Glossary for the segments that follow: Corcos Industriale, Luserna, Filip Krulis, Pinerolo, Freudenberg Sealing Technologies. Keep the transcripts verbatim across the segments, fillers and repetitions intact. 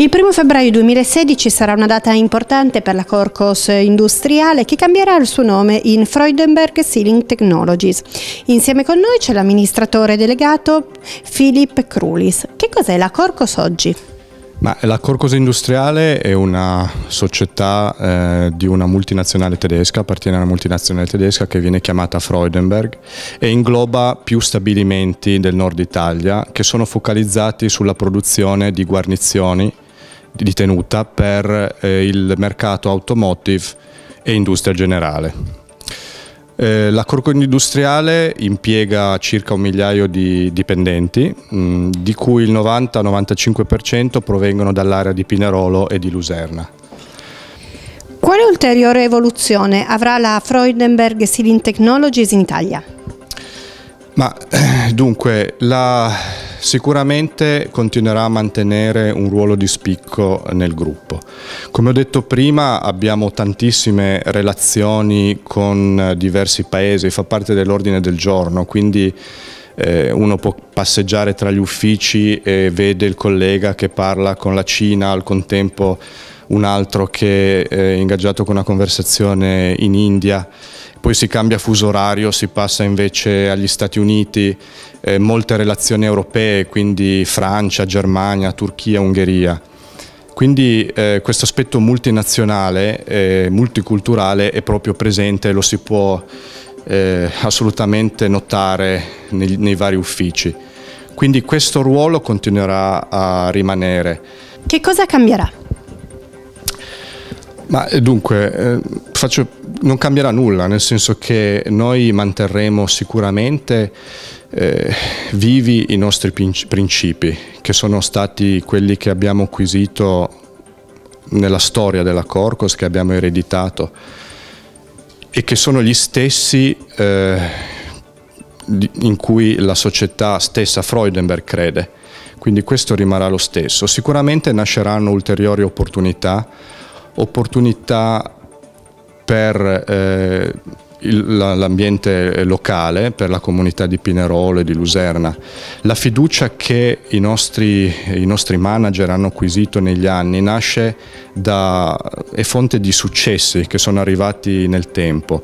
Il primo febbraio duemilasedici sarà una data importante per la Corcos Industriale, che cambierà il suo nome in Freudenberg Sealing Technologies. Insieme con noi c'è l'amministratore delegato Filip Krulis. Che cos'è la Corcos oggi? Ma la Corcos Industriale è una società eh, di una multinazionale tedesca, appartiene a una multinazionale tedesca che viene chiamata Freudenberg e ingloba più stabilimenti del nord Italia che sono focalizzati sulla produzione di guarnizioni di tenuta per eh, il mercato automotive e industria generale. La Corcos Industriale impiega circa un migliaio di dipendenti, di cui il novanta novantacinque per cento provengono dall'area di Pinerolo e di Luserna. Quale ulteriore evoluzione avrà la Freudenberg Sealing Technologies in Italia? Ma dunque, la, sicuramente continuerà a mantenere un ruolo di spicco nel gruppo. Come ho detto prima, abbiamo tantissime relazioni con diversi paesi, fa parte dell'ordine del giorno, quindi eh, uno può passeggiare tra gli uffici e vede il collega che parla con la Cina, al contempo un altro che è ingaggiato con una conversazione in India. Poi si cambia fuso orario, si passa invece agli Stati Uniti, eh, molte relazioni europee, quindi Francia, Germania, Turchia, Ungheria. Quindi eh, questo aspetto multinazionale, eh, multiculturale è proprio presente e lo si può eh, assolutamente notare nei, nei vari uffici. Quindi questo ruolo continuerà a rimanere. Che cosa cambierà? Ma dunque, eh, faccio, non cambierà nulla, nel senso che noi manterremo sicuramente eh, vivi i nostri principi, che sono stati quelli che abbiamo acquisito nella storia della Corcos, che abbiamo ereditato e che sono gli stessi eh, in cui la società stessa Freudenberg crede. Quindi questo rimarrà lo stesso. Sicuramente nasceranno ulteriori opportunità. opportunità per eh, l'ambiente locale, per la comunità di Pinerolo e di Luserna. La fiducia che i nostri, i nostri manager hanno acquisito negli anni nasce da, è fonte di successi che sono arrivati nel tempo.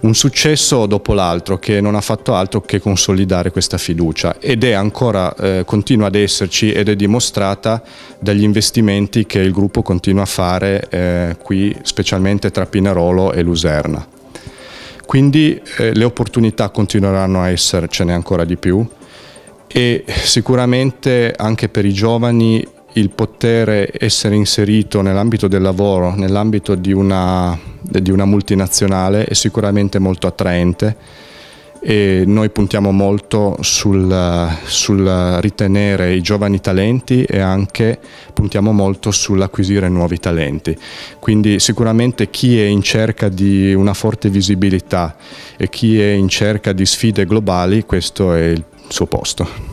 Un successo dopo l'altro che non ha fatto altro che consolidare questa fiducia ed è ancora, eh, continua ad esserci ed è dimostrata dagli investimenti che il gruppo continua a fare eh, qui, specialmente tra Pinerolo e Luserna. Quindi eh, le opportunità continueranno a essercene ancora di più e sicuramente anche per i giovani il poter essere inserito nell'ambito del lavoro, nell'ambito di una, di una multinazionale è sicuramente molto attraente e noi puntiamo molto sul, sul ritenere i giovani talenti e anche puntiamo molto sull'acquisire nuovi talenti. Quindi sicuramente chi è in cerca di una forte visibilità e chi è in cerca di sfide globali, questo è il suo posto.